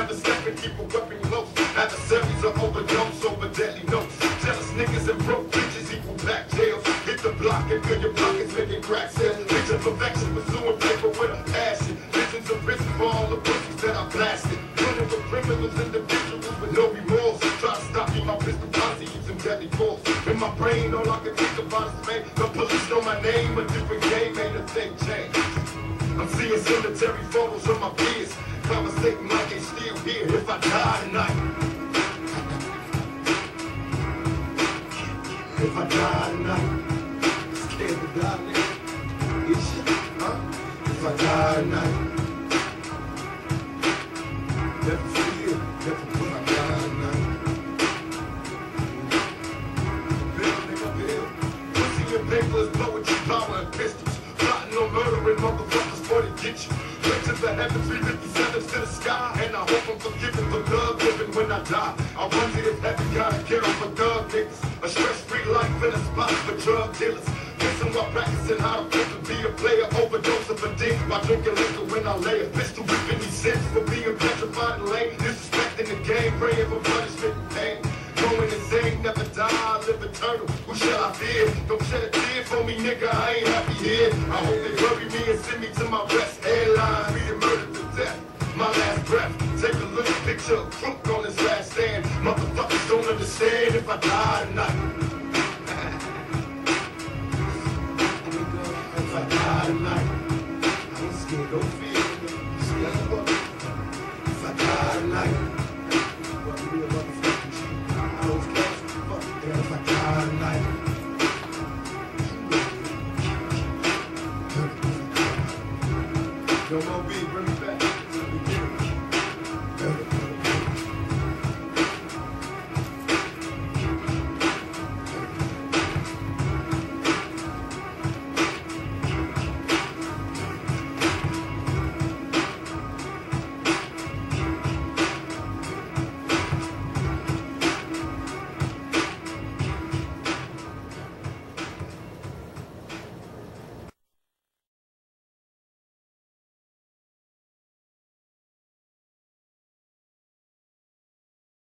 never slip and keep a weapon close. Adversaries are overdose over deadly notes. Jealous niggas and broke bitches equal black jails. Hit the block and fill your pockets making crack sales. Picture perfection pursuing paper with a passion. Visions of risk for all the pussies that I blasted. Running for criminals, individuals with no remorse. Try to stop me, my pistol posse using deadly force. In my brain, all I can think about is pain. The police know my name, a different game made a thing change. I'm seeing cemetery photos of my peers. Conversating like it's still here if I die tonight. If I die tonight, scared to die, nigga. It's shit, huh? If I die tonight, never feel, never put I die tonight. Bill, nigga, bill. Pussy and paper is poetry, power and pistols. Plotting on murdering motherfuckers for to get you. Went to the heavens, 357 to the sky. And I hope I'm forgiven for love, living when I die. I wonder if heaven gotta get off a thug, niggas. A stress-free life in a spot for drug dealers. Kissing while practicing how to be a player. Overdose of a dick while drinking liquor when I lay a pistol whipping these sins for being petrified and lame. Disrespecting the game, praying for punishment and pain. Going insane, never die, I live eternal. Who shall I fear? Don't shed a tear for me, nigga, I ain't happy here. I hope they bury me and send me to my rest. Airline, being murdered to death, my last breath. Take a look, picture a crook on his last stand. Motherfuckers don't understand if I die tonight. If I die tonight, I ain't scared, don't fear. If I die tonight, Yo, Mo B, bring me back.